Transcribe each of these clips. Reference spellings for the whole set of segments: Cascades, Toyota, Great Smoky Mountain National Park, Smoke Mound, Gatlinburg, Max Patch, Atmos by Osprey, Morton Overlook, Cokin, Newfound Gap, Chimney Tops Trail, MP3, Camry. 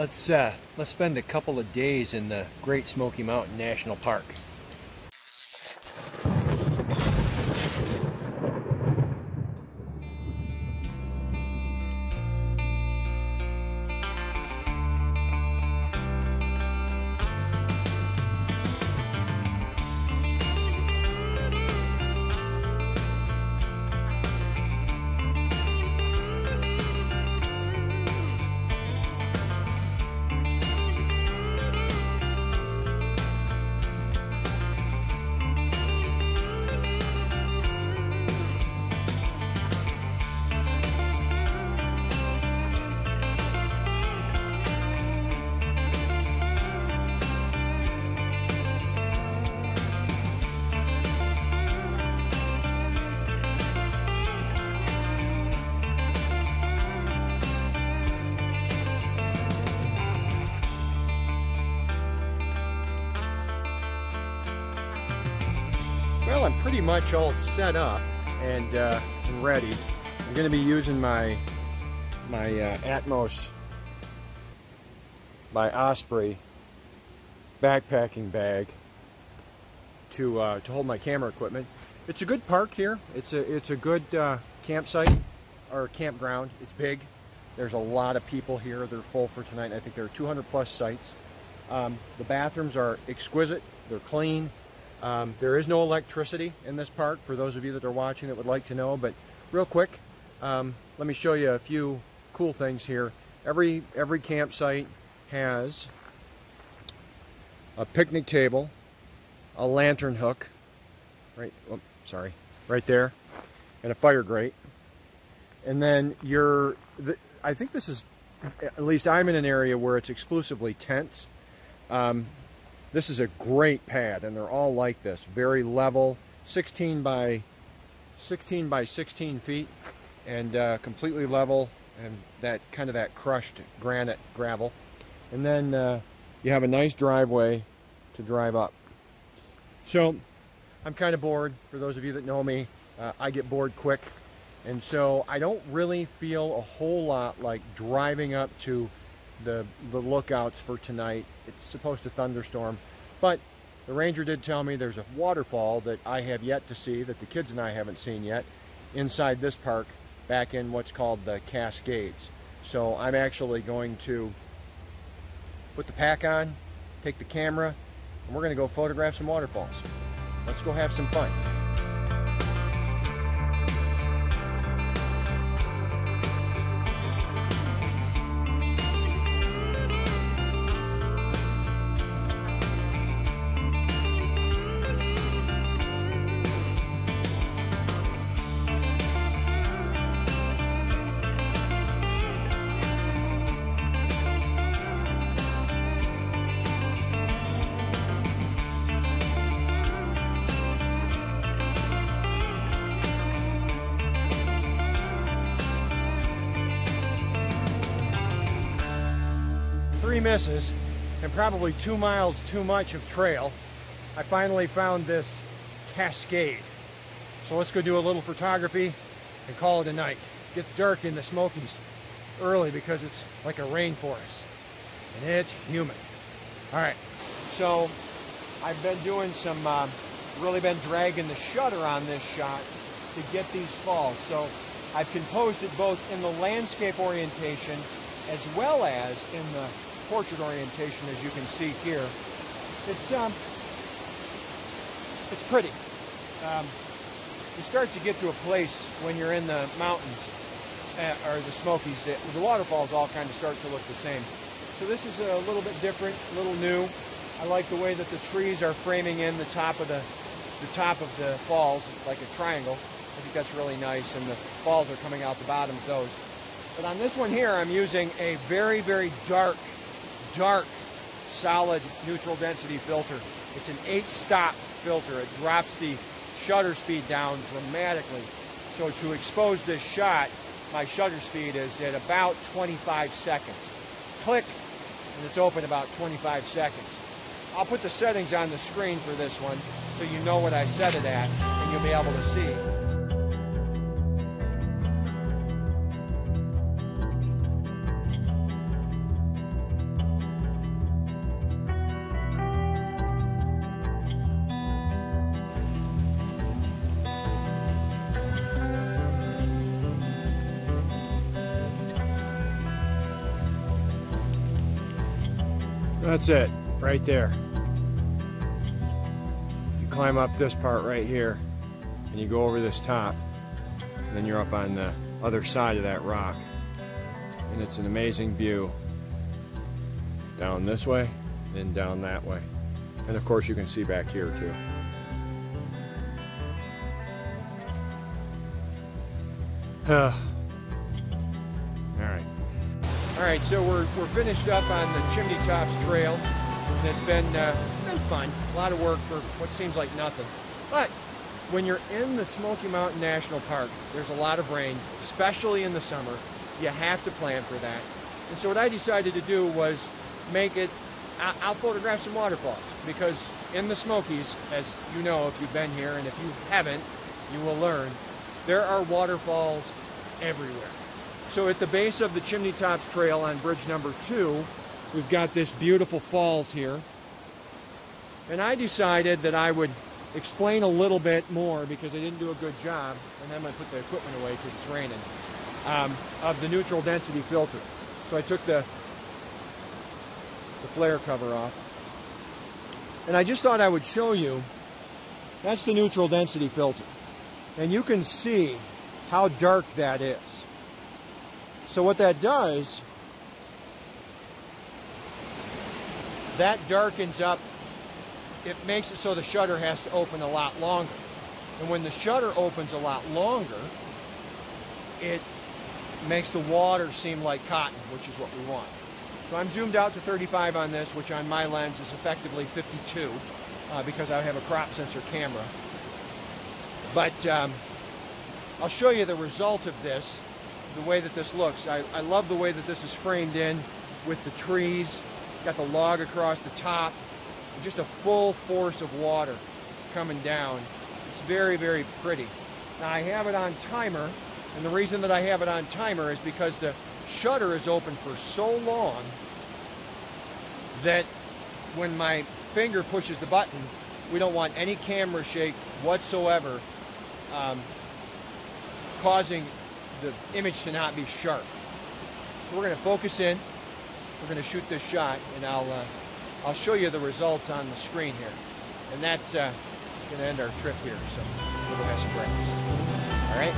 Let's spend a couple of days in the Great Smoky Mountain National Park. Well, I'm pretty much all set up and ready. I'm going to be using my Atmos by Osprey backpacking bag to hold my camera equipment. It's a good park here. It's a good campsite or campground. It's big. There's a lot of people here. They're full for tonight. I think there are 200 plus sites. The bathrooms are exquisite. They're clean. There is no electricity in this park, for those of you that are watching that would like to know, but real quick, let me show you a few cool things here. Every campsite has a picnic table, a lantern hook, right there, and a fire grate. And then I think this is, at least I'm in an area where it's exclusively tents. This is a great pad, and they're all like this, very level, 16 by 16 feet, and completely level, and that kind of that crushed granite gravel. And then you have a nice driveway to drive up. So I'm kind of bored. For those of you that know me, I get bored quick, and so I don't really feel a whole lot like driving up to the lookouts for tonight. It's supposed to thunderstorm, but the ranger did tell me there's a waterfall that I have yet to see, that the kids and I haven't seen yet, inside this park, back in what's called the Cascades. So I'm actually going to put the pack on, take the camera, and we're going to go photograph some waterfalls. Let's go have some fun. Misses and probably 2 miles too much of trail, I finally found this cascade. So let's go do a little photography and call it a night. It gets dark in the Smokies early because it's like a rainforest and it's humid. All right, so I've been doing some, really been dragging the shutter on this shot to get these falls. So I've composed it both in the landscape orientation as well as in the portrait orientation, as you can see here. It's pretty. You start to get to a place when you're in the mountains or the Smokies, the waterfalls all kind of start to look the same. So this is a little bit different, a little new. I like the way that the trees are framing in the top of the falls, like a triangle. I think that's really nice, and the falls are coming out the bottom of those. But on this one here, I'm using a very, very dark, solid neutral density filter. It's an 8-stop filter. It drops the shutter speed down dramatically. So to expose this shot, my shutter speed is at about 25 seconds. Click, and it's open about 25 seconds. I'll put the settings on the screen for this one so you know what I set it at, and you'll be able to see. That's it, right there. You climb up this part right here, and you go over this top, and then you're up on the other side of that rock. And it's an amazing view down this way and down that way. And of course you can see back here too. All right, so we're finished up on the Chimney Tops Trail, and it's been fun. A lot of work for what seems like nothing. But when you're in the Smoky Mountain National Park, there's a lot of rain, especially in the summer. You have to plan for that. And so what I decided to do was make it, I'll photograph some waterfalls, because in the Smokies, as you know if you've been here, and if you haven't, you will learn, there are waterfalls everywhere. So at the base of the Chimney Tops Trail on bridge number 2, we've got this beautiful falls here. And I decided that I would explain a little bit more, because I didn't do a good job, and I'm gonna put the equipment away because it's raining, of the neutral density filter. So I took the flare cover off. And I just thought I would show you, that's the neutral density filter. And you can see how dark that is. So what that does, that darkens up, it makes it so the shutter has to open a lot longer. And when the shutter opens a lot longer, it makes the water seem like cotton, which is what we want. So I'm zoomed out to 35 on this, which on my lens is effectively 52, because I have a crop sensor camera. But I'll show you the result of this, the way that this looks. I love the way that this is framed in with the trees, got the log across the top, just a full force of water coming down. It's very, very pretty. Now I have it on timer, and the reason that I have it on timer is because the shutter is open for so long that when my finger pushes the button, we don't want any camera shake whatsoever, causing the image to not be sharp. So we're going to focus in, we're going to shoot this shot, and I'll show you the results on the screen here. And that's going to end our trip here, so we'll go have some breakfast. All right?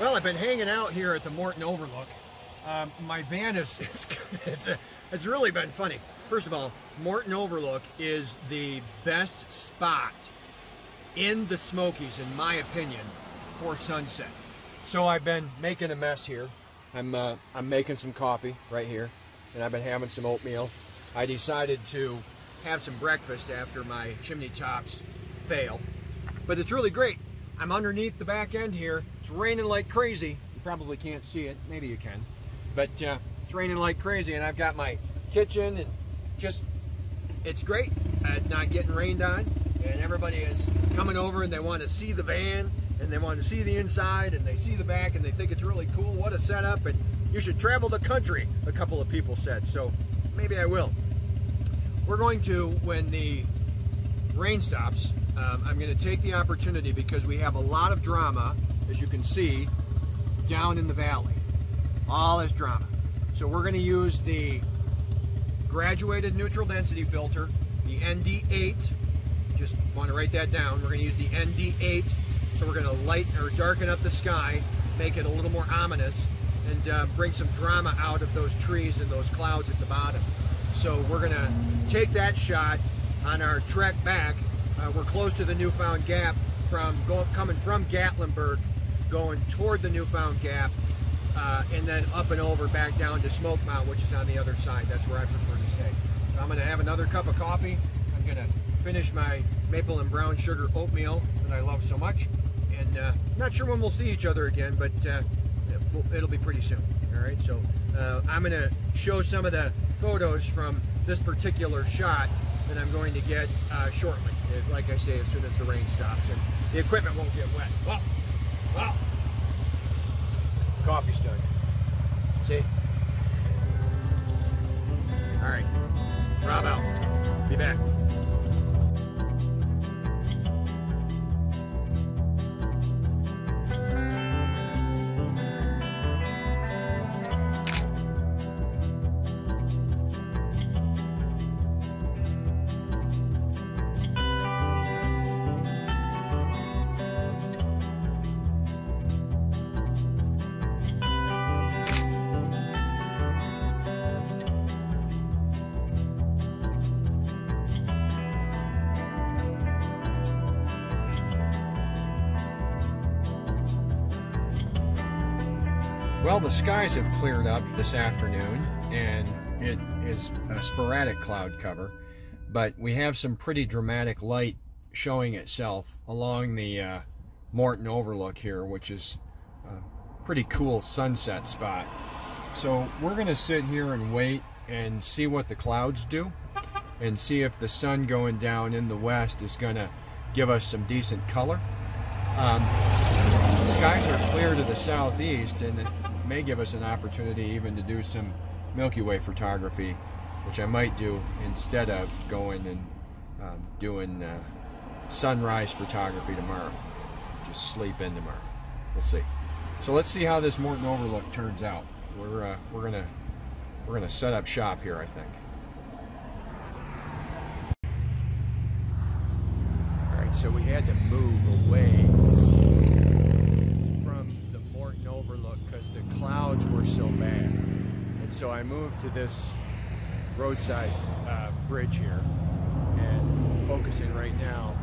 Well, I've been hanging out here at the Morton Overlook. My van it's really been funny. First of all, Morton Overlook is the best spot in the Smokies, in my opinion, for sunset. So I've been making a mess here. I'm making some coffee right here, and I've been having some oatmeal. I decided to have some breakfast after my Chimney Tops fail, but it's really great. I'm underneath the back end here. It's raining like crazy. You probably can't see it. Maybe you can. But it's raining like crazy, and I've got my kitchen, and just, it's great. It's not getting rained on, and everybody is coming over, and they want to see the van, and they want to see the inside, and they see the back, and they think it's really cool. What a setup, and you should travel the country, a couple of people said. So maybe I will. We're going to, when the rain stops, I'm going to take the opportunity, because we have a lot of drama, as you can see, down in the valley. All is drama. So we're going to use the graduated neutral density filter, the ND8. Just want to write that down. We're going to use the ND8. So we're going to lighten or darken up the sky, make it a little more ominous, and bring some drama out of those trees and those clouds at the bottom. So we're going to take that shot on our trek back. We're close to the Newfound Gap, coming from Gatlinburg, going toward the Newfound Gap, and then up and over back down to Smoke Mound, which is on the other side. That's where I prefer to stay. So I'm going to have another cup of coffee. I'm going to finish my maple and brown sugar oatmeal that I love so much. And not sure when we'll see each other again, but it'll be pretty soon. All right, so I'm going to show some of the photos from this particular shot that I'm going to get shortly, like I say, as soon as the rain stops. And the equipment won't get wet. Well, well, coffee's done. See? All right, Rob out. Be back. Well, the skies have cleared up this afternoon, and it is a sporadic cloud cover, but we have some pretty dramatic light showing itself along the Morton Overlook here, which is a pretty cool sunset spot. So we're going to sit here and wait and see what the clouds do, and see if the sun going down in the west is going to give us some decent color. The skies are clear to the southeast, and it may give us an opportunity even to do some Milky Way photography, which I might do instead of going and doing sunrise photography tomorrow. Just sleep in tomorrow. We'll see. So let's see how this Morton Overlook turns out. We're gonna set up shop here, I think. All right. So we had to move away Overlook because the clouds were so bad, and so I moved to this roadside bridge here, and focusing right now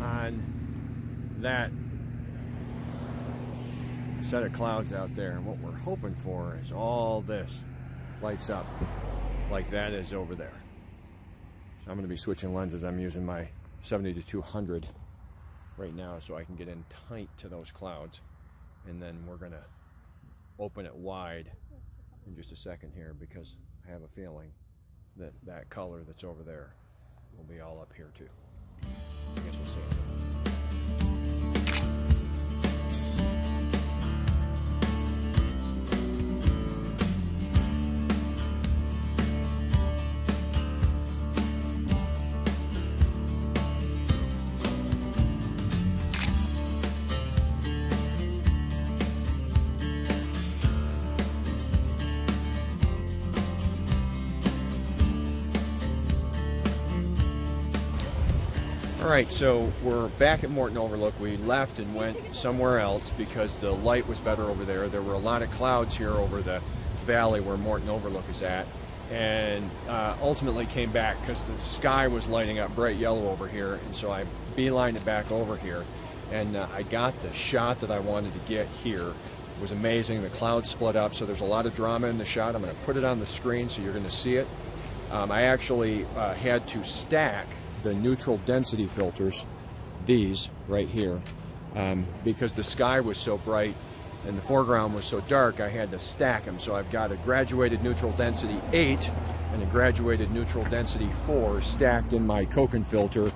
on that set of clouds out there. And what we're hoping for is all this lights up like that is over there. So I'm going to be switching lenses. I'm using my 70-200 right now so I can get in tight to those clouds. And then we're gonna open it wide in just a second here, because I have a feeling that that color that's over there will be all up here too. I guess we'll see. Alright, so we're back at Morton Overlook. We left and went somewhere else because the light was better over there. There were a lot of clouds here over the valley where Morton Overlook is at, and ultimately came back because the sky was lighting up bright yellow over here, and so I beelined it back over here, and I got the shot that I wanted to get here. It was amazing. The clouds split up, so there's a lot of drama in the shot. I'm going to put it on the screen so you're going to see it. I actually had to stack the neutral density filters, these right here, because the sky was so bright and the foreground was so dark, I had to stack them. So I've got a graduated neutral density 8 and a graduated neutral density 4 stacked in my Cokin filter.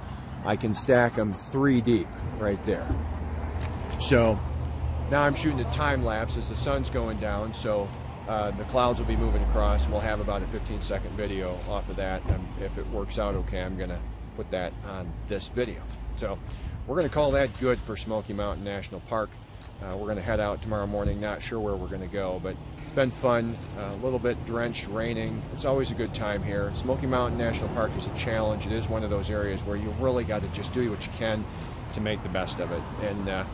I can stack them 3 deep right there. So now I'm shooting a time lapse as the sun's going down, so the clouds will be moving across. We'll have about a 15-second video off of that. If it works out okay, I'm gonna put that on this video. So we're going to call that good for Smoky Mountain National Park. We're going to head out tomorrow morning. Not sure where we're going to go, but it's been fun. A little bit drenched, raining. It's always a good time here. Smoky Mountain National Park is a challenge. It is one of those areas where you really got to just do what you can to make the best of it. And I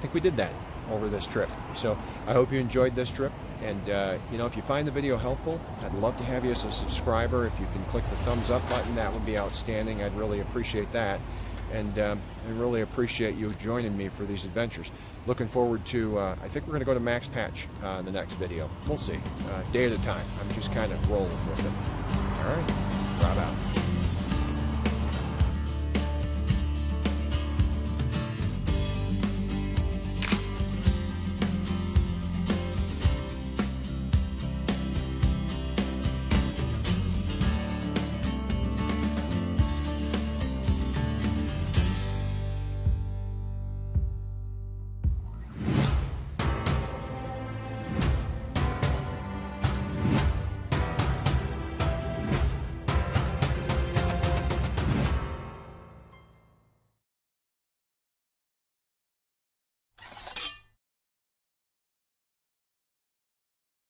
think we did that over this trip. So I hope you enjoyed this trip. And you know, if you find the video helpful, I'd love to have you as a subscriber. If you can click the thumbs up button, that would be outstanding. I'd really appreciate that. And I really appreciate you joining me for these adventures. Looking forward to, I think we're going to go to Max Patch in the next video. We'll see. Day at a time. I'm just kind of rolling with it. All right. Rob out.